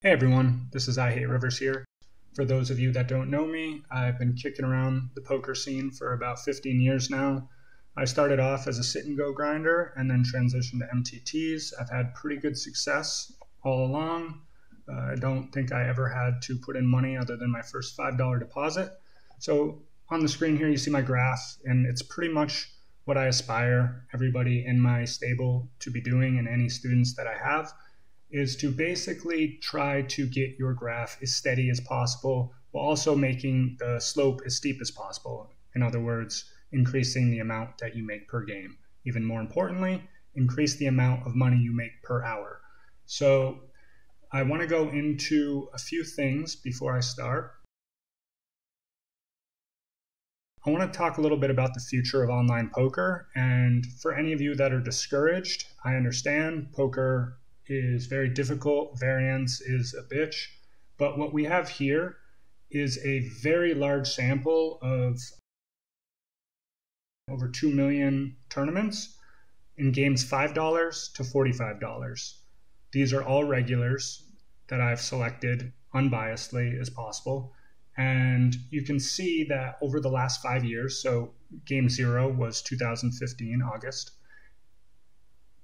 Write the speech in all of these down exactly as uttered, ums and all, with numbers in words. Hey everyone, this is I Hate Rivers here. For those of you that don't know me, I've been kicking around the poker scene for about fifteen years now. I started off as a sit-and-go grinder and then transitioned to M T Ts. I've had pretty good success all along. Uh, I don't think I ever had to put in money other than my first five dollar deposit. So on the screen here you see my graph, and it's pretty much what I aspire everybody in my stable to be doing and any students that I have. Is to basically try to get your graph as steady as possible while also making the slope as steep as possible. In other words, increasing the amount that you make per game. Even more importantly, increase the amount of money you make per hour. So I want to go into a few things before I start. I want to talk a little bit about the future of online poker, and for any of you that are discouraged, I understand poker is very difficult, variance is a bitch, but what we have here is a very large sample of over two million tournaments in games five dollars to forty-five dollars. These are all regulars that I've selected unbiasedly as possible, and you can see that over the last five years, so game zero was two thousand fifteen, August,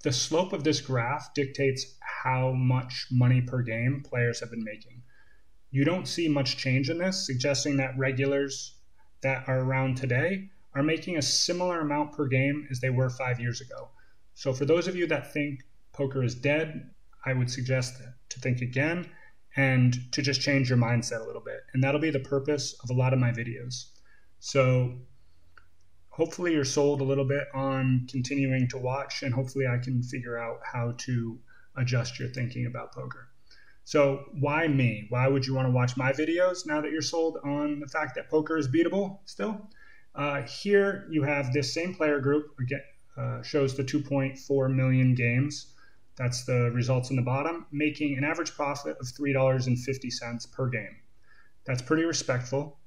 the slope of this graph dictates how much money per game players have been making. You don't see much change in this, suggesting that regulars that are around today are making a similar amount per game as they were five years ago. So for those of you that think poker is dead, I would suggest to think again and to just change your mindset a little bit. And that'll be the purpose of a lot of my videos. So hopefully you're sold a little bit on continuing to watch, and hopefully I can figure out how to adjust your thinking about poker. So why me? Why would you want to watch my videos now that you're sold on the fact that poker is beatable still? Uh, here you have this same player group, again, uh, shows the two point four million games. That's the results in the bottom, making an average profit of three dollars and fifty cents per game. That's pretty respectful.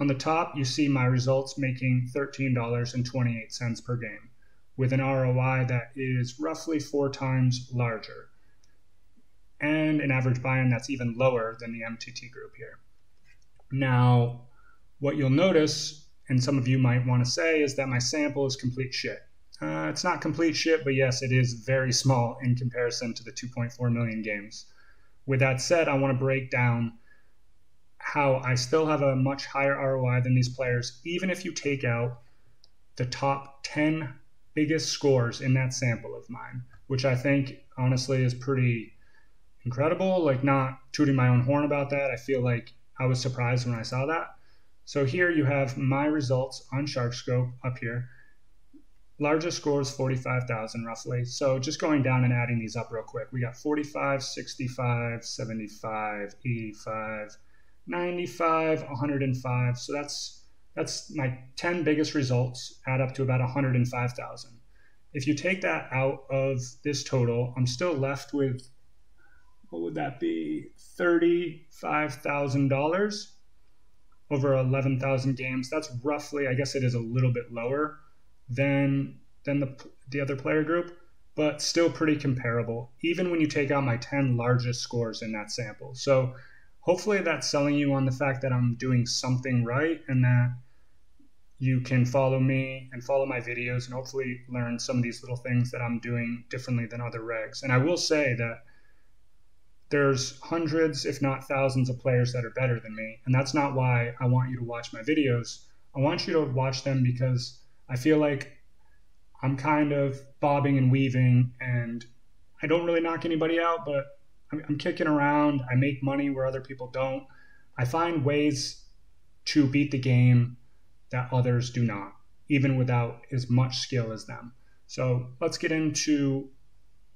On the top, you see my results making thirteen dollars and twenty-eight cents per game, with an R O I that is roughly four times larger, and an average buy-in that's even lower than the M T T group here. Now, what you'll notice, and some of you might want to say, is that my sample is complete shit. Uh, it's not complete shit, but yes, it is very small in comparison to the two point four million games. With that said, I want to break down how I still have a much higher R O I than these players, even if you take out the top ten biggest scores in that sample of mine, which I think honestly is pretty incredible. Like, not tooting my own horn about that, I feel like I was surprised when I saw that. So here you have my results on Sharkscope up here. Largest scores, forty-five thousand roughly. So just going down and adding these up real quick, we got forty-five, sixty-five, seventy-five, eighty-five, ninety-five, one hundred five. So that's that's my ten biggest results add up to about one hundred five thousand. If you take that out of this total, I'm still left with, what would that be, thirty-five thousand dollars over eleven thousand games. That's roughly, I guess it is a little bit lower than than the the other player group, but still pretty comparable, even when you take out my ten largest scores in that sample. So hopefully that's selling you on the fact that I'm doing something right, and that you can follow me and follow my videos and hopefully learn some of these little things that I'm doing differently than other regs. And I will say that there's hundreds, if not thousands, of players that are better than me, and that's not why I want you to watch my videos. I want you to watch them because I feel like I'm kind of bobbing and weaving, and I don't really knock anybody out, but I'm kicking around, I make money where other people don't. I find ways to beat the game that others do not, even without as much skill as them. So let's get into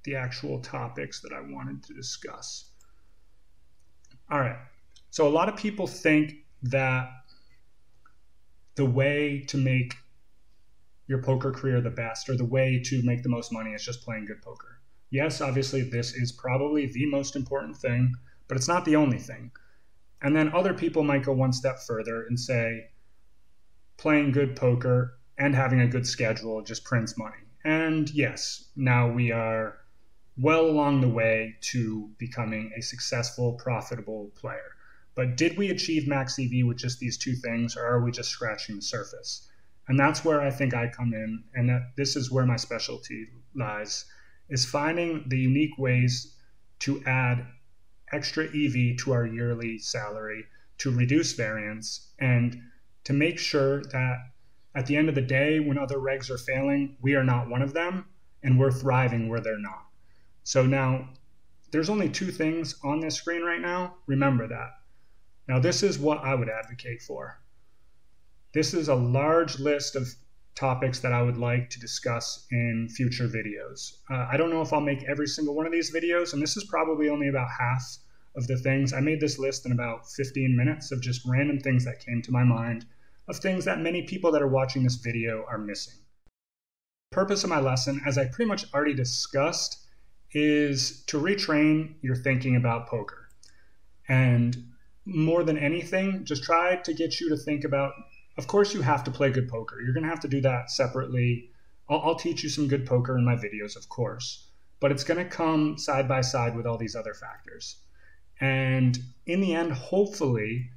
the actual topics that I wanted to discuss. All right, so a lot of people think that the way to make your poker career the best, or the way to make the most money, is just playing good poker. Yes, obviously this is probably the most important thing, but it's not the only thing. And then other people might go one step further and say, playing good poker and having a good schedule just prints money. And yes, now we are well along the way to becoming a successful, profitable player. But did we achieve max E V with just these two things, or are we just scratching the surface? And that's where I think I come in, and that this is where my specialty lies, is finding the unique ways to add extra E V to our yearly salary, to reduce variance, and to make sure that at the end of the day, when other regs are failing, we are not one of them, and we're thriving where they're not. So now, there's only two things on this screen right now. Remember that. Now, this is what I would advocate for. This is a large list of topics that I would like to discuss in future videos. Uh, I don't know if I'll make every single one of these videos, and this is probably only about half of the things. I made this list in about fifteen minutes of just random things that came to my mind, of things that many people that are watching this video are missing. The purpose of my lesson, as I pretty much already discussed, is to retrain your thinking about poker. And more than anything, just try to get you to think about, of course, you have to play good poker. You're going to have to do that separately. I'll, I'll teach you some good poker in my videos, of course, but it's going to come side by side with all these other factors. And in the end, hopefully,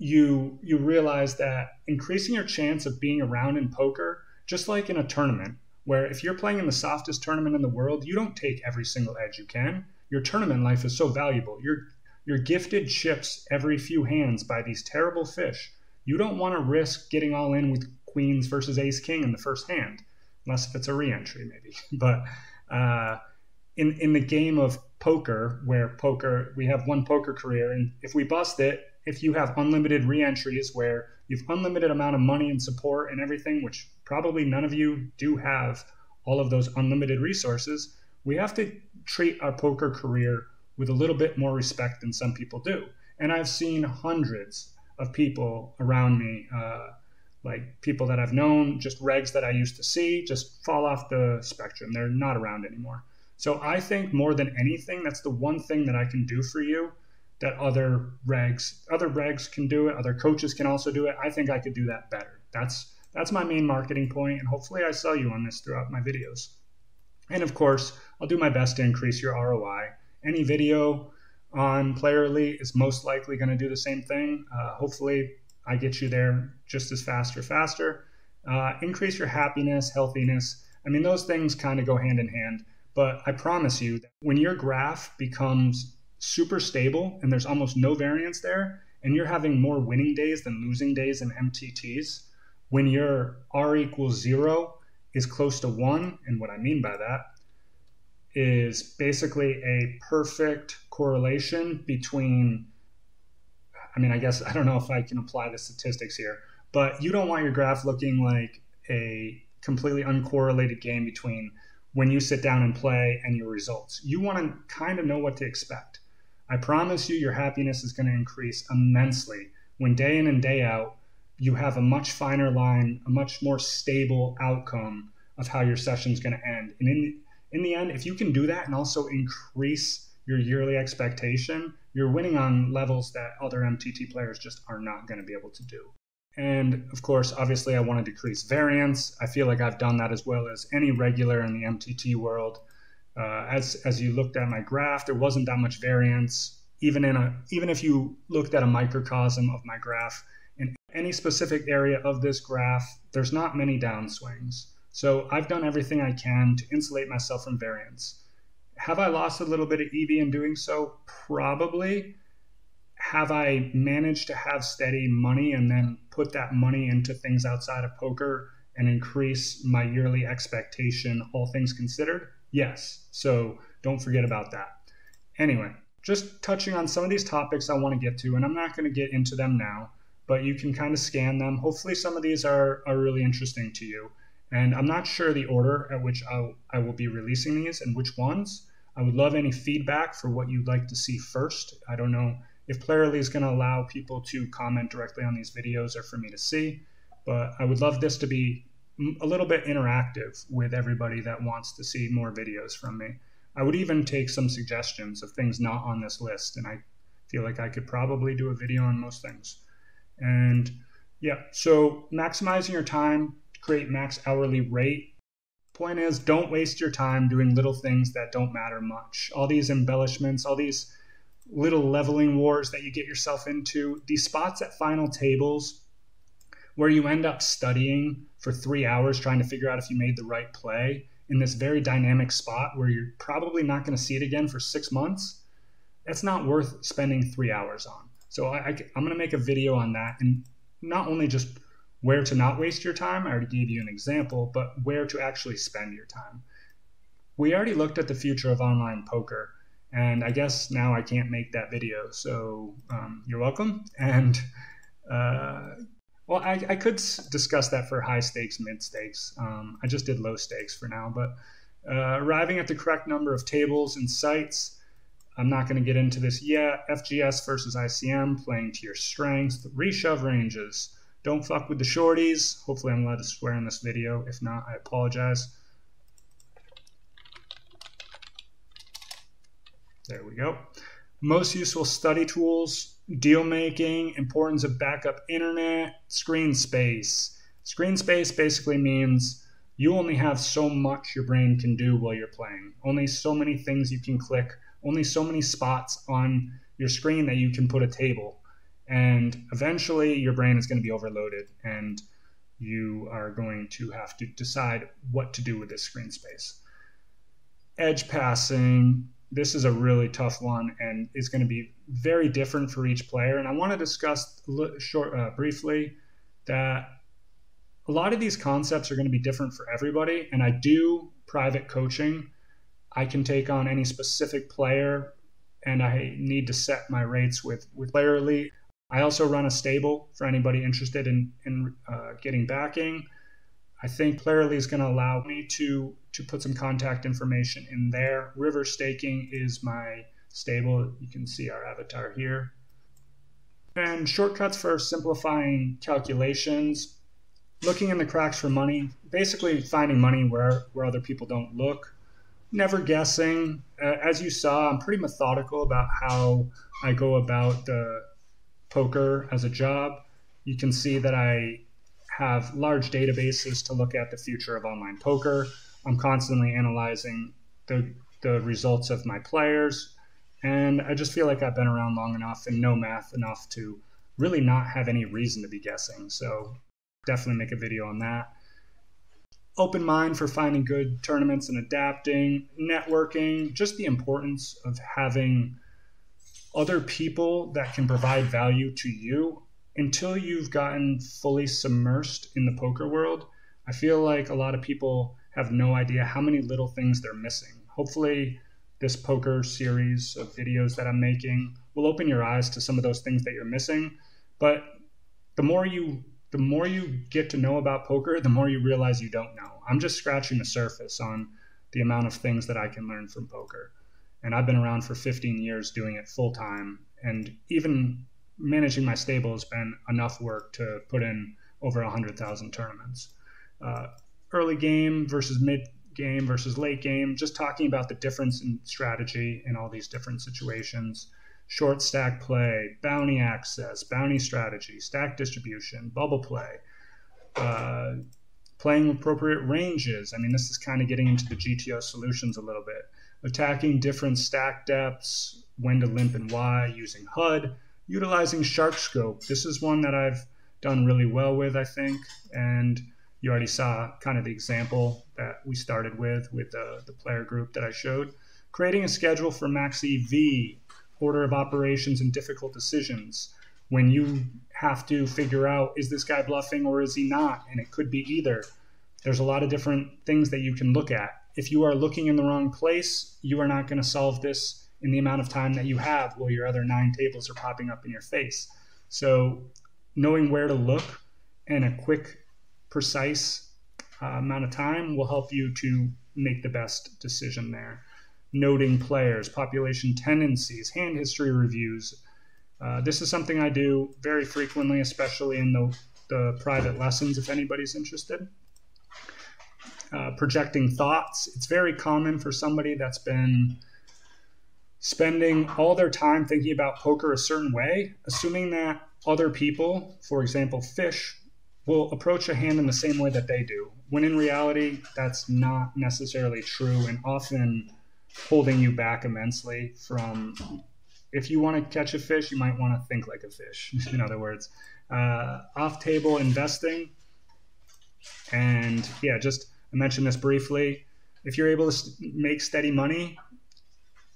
you you realize that increasing your chance of being around in poker, just like in a tournament, where if you're playing in the softest tournament in the world, you don't take every single edge you can. Your tournament life is so valuable. You're, you're gifted chips every few hands by these terrible fish. You don't want to risk getting all in with queens versus ace king in the first hand, unless if it's a re-entry maybe. But uh, in, in the game of poker, where poker, we have one poker career, and if we bust it, if you have unlimited re-entries where you've unlimited amount of money and support and everything, which probably none of you do have all of those unlimited resources, we have to treat our poker career with a little bit more respect than some people do. And I've seen hundreds of people around me, uh, like people that I've known, just regs that I used to see, just fall off the spectrum. They're not around anymore. So I think more than anything, that's the one thing that I can do for you that other regs, other regs can do it, other coaches can also do it. I think I could do that better. That's, that's my main marketing point, and hopefully I sell you on this throughout my videos. And of course, I'll do my best to increase your R O I. Any video on Playerly is most likely going to do the same thing. Uh, hopefully I get you there just as fast or faster. Uh, increase your happiness, healthiness. I mean, those things kind of go hand in hand, but I promise you that when your graph becomes super stable and there's almost no variance there, and you're having more winning days than losing days in M T Ts, when your R equals zero is close to one, and what I mean by that is basically a perfect correlation between, I mean, I guess, I don't know if I can apply the statistics here, but you don't want your graph looking like a completely uncorrelated game between when you sit down and play and your results. You want to kind of know what to expect. I promise you your happiness is going to increase immensely when day in and day out, you have a much finer line, a much more stable outcome of how your session's going to end. And in, in the end, if you can do that and also increase your yearly expectation, you're winning on levels that other M T T players just are not going to be able to do. And of course, obviously I want to decrease variance. I feel like I've done that as well as any regular in the M T T world. Uh, as, as you looked at my graph, there wasn't that much variance. Even, in a, even if you looked at a microcosm of my graph, in any specific area of this graph, there's not many downswings. So I've done everything I can to insulate myself from variance. Have I lost a little bit of E V in doing so? Probably. Have I managed to have steady money and then put that money into things outside of poker and increase my yearly expectation, all things considered? Yes. So don't forget about that. Anyway, just touching on some of these topics I want to get to, and I'm not going to get into them now, but you can kind of scan them. Hopefully some of these are, are really interesting to you. And I'm not sure the order at which I'll, I will be releasing these and which ones. I would love any feedback for what you'd like to see first. I don't know if Playerly is going to allow people to comment directly on these videos or for me to see, but I would love this to be a little bit interactive with everybody that wants to see more videos from me. I would even take some suggestions of things not on this list, and I feel like I could probably do a video on most things. And yeah, so maximizing your time, create max hourly rate. Point is, don't waste your time doing little things that don't matter much. All these embellishments, all these little leveling wars that you get yourself into, these spots at final tables where you end up studying for three hours trying to figure out if you made the right play in this very dynamic spot where you're probably not going to see it again for six months, that's not worth spending three hours on. So I, I, I'm going to make a video on that, and not only just where to not waste your time, I already gave you an example, but where to actually spend your time. We already looked at the future of online poker, and I guess now I can't make that video, so um, you're welcome. And uh, well, I, I could discuss that for high stakes, mid stakes. Um, I just did low stakes for now, but uh, arriving at the correct number of tables and sites, I'm not going to get into this yet. F G S versus I C M, playing to your strengths, reshove ranges. Don't fuck with the shorties. Hopefully I'm allowed to swear in this video. If not, I apologize. There we go. Most useful study tools, deal making, importance of backup internet, screen space. Screen space basically means you only have so much your brain can do while you're playing. Only so many things you can click, only so many spots on your screen that you can put a table, and eventually your brain is going to be overloaded and you are going to have to decide what to do with this screen space. Edge passing, this is a really tough one and is going to be very different for each player, and I want to discuss short, uh, briefly that a lot of these concepts are going to be different for everybody, and I do private coaching. I can take on any specific player, and I need to set my rates with, with Playerly. I also run a stable for anybody interested in, in uh, getting backing. I think Playerly is going to allow me to, to put some contact information in there. River Staking is my stable. You can see our avatar here. And shortcuts for simplifying calculations. Looking in the cracks for money. Basically finding money where, where other people don't look. Never guessing. Uh, as you saw, I'm pretty methodical about how I go about the poker as a job. You can see that I have large databases to look at the future of online poker. I'm constantly analyzing the, the results of my players, and I just feel like I've been around long enough and know math enough to really not have any reason to be guessing. So definitely make a video on that. Open mind for finding good tournaments and adapting, networking, just the importance of having other people that can provide value to you. Until you've gotten fully submersed in the poker world, I feel like a lot of people have no idea how many little things they're missing. Hopefully this poker series of videos that I'm making will open your eyes to some of those things that you're missing. But the more you The more you get to know about poker, the more you realize you don't know. I'm just scratching the surface on the amount of things that I can learn from poker. And I've been around for fifteen years doing it full time. And even managing my stable has been enough work to put in over one hundred thousand tournaments. Uh, early game versus mid game versus late game, just talking about the difference in strategy in all these different situations. Short stack play, bounty access, bounty strategy, stack distribution, bubble play, uh, playing appropriate ranges. I mean, this is kind of getting into the G T O solutions a little bit. Attacking different stack depths, when to limp and why, using H U D, utilizing Sharkscope. This is one that I've done really well with, I think. And you already saw kind of the example that we started with, with the, the player group that I showed. Creating a schedule for max E V. Order of operations and difficult decisions, when you have to figure out, is this guy bluffing or is he not? And it could be either. There's a lot of different things that you can look at. If you are looking in the wrong place, you are not going to solve this in the amount of time that you have while your other nine tables are popping up in your face. So knowing where to look in a quick, precise uh, amount of time will help you to make the best decision there. Noting players, population tendencies, hand history reviews. Uh, this is something I do very frequently, especially in the, the private lessons, if anybody's interested. Uh, projecting thoughts. It's very common for somebody that's been spending all their time thinking about poker a certain way, assuming that other people, for example, Fish, will approach a hand in the same way that they do, when in reality, that's not necessarily true and often holding you back immensely from, if you want to catch a fish, you might want to think like a fish, in other words. Uh, off-table investing, and yeah, just I mentioned this briefly. If you're able to make steady money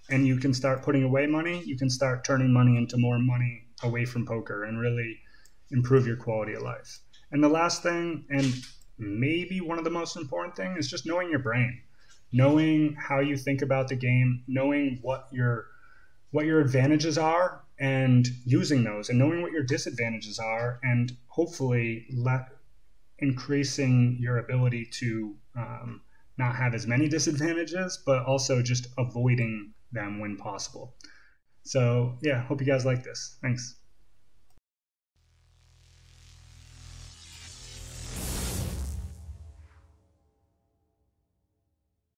and you can start putting away money, you can start turning money into more money away from poker and really improve your quality of life. And the last thing, and maybe one of the most important thing, is just knowing your brain, knowing how you think about the game, knowing what your what your advantages are and using those, and knowing what your disadvantages are, and hopefully let, increasing your ability to um, not have as many disadvantages, but also just avoiding them when possible. So yeah, hope you guys like this. Thanks.